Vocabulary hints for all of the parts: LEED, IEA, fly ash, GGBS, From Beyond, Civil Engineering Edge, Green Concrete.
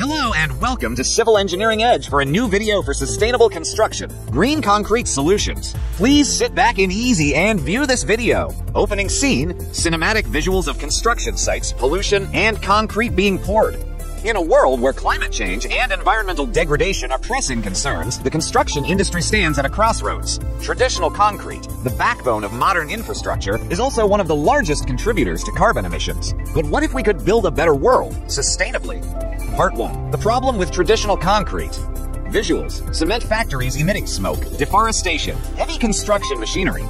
Hello and welcome to Civil Engineering Edge for a new video for sustainable construction, green concrete solutions. Please sit back and easy and view this video. Opening scene, cinematic visuals of construction sites, pollution, and concrete being poured. In a world where climate change and environmental degradation are pressing concerns, the construction industry stands at a crossroads. Traditional concrete, the backbone of modern infrastructure, is also one of the largest contributors to carbon emissions. But what if we could build a better world, sustainably? Part 1. The problem with traditional concrete. Visuals. Cement factories emitting smoke, deforestation, heavy construction machinery.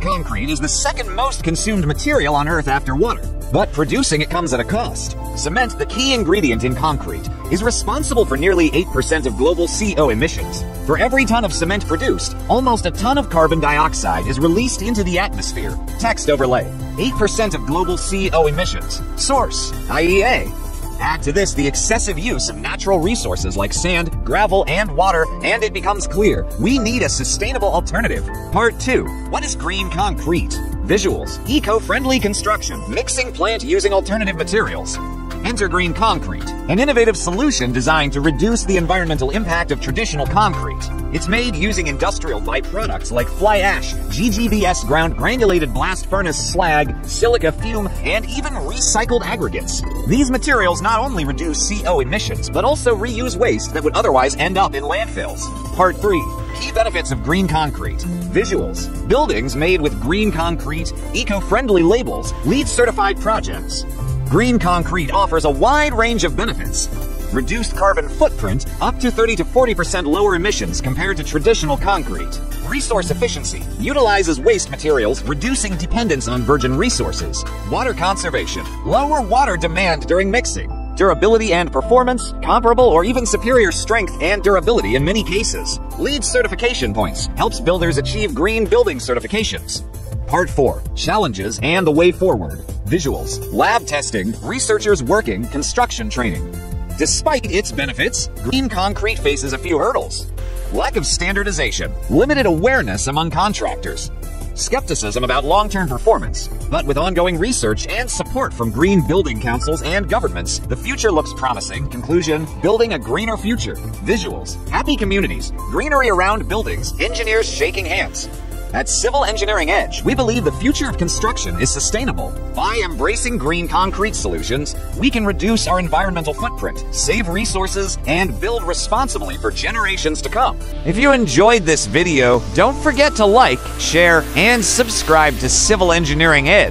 Concrete is the second most consumed material on Earth after water. But producing it comes at a cost. Cement, the key ingredient in concrete, is responsible for nearly 8% of global CO emissions. For every ton of cement produced, almost a ton of carbon dioxide is released into the atmosphere. Text overlay. 8% of global CO emissions. Source, IEA. Add to this the excessive use of natural resources like sand, gravel, and water, and it becomes clear we need a sustainable alternative. Part 2. What is green concrete? Visuals, eco-friendly construction, mixing plant using alternative materials. Enter green concrete, an innovative solution designed to reduce the environmental impact of traditional concrete. It's made using industrial byproducts like fly ash, GGBS ground granulated blast furnace slag, silica fume, and even recycled aggregates. These materials not only reduce CO emissions, but also reuse waste that would otherwise end up in landfills. Part 3. Key benefits of green concrete. Visuals. Buildings made with green concrete, eco-friendly labels, LEED certified projects. Green concrete offers a wide range of benefits. Reduced carbon footprint, up to 30 to 40% lower emissions compared to traditional concrete. Resource efficiency, utilizes waste materials, reducing dependence on virgin resources. Water conservation, lower water demand during mixing. Durability and performance, comparable or even superior strength and durability in many cases. LEED certification points, helps builders achieve green building certifications. Part 4. Challenges and the way forward. Visuals, lab testing, researchers working, construction training. Despite its benefits, green concrete faces a few hurdles. Lack of standardization, limited awareness among contractors. Skepticism about long-term performance, but with ongoing research and support from green building councils and governments, the future looks promising. Conclusion, building a greener future. Visuals, happy communities, greenery around buildings, engineers shaking hands. At Civil Engineering Edge, we believe the future of construction is sustainable. By embracing green concrete solutions, we can reduce our environmental footprint, save resources, and build responsibly for generations to come. If you enjoyed this video, don't forget to like, share, and subscribe to Civil Engineering Edge.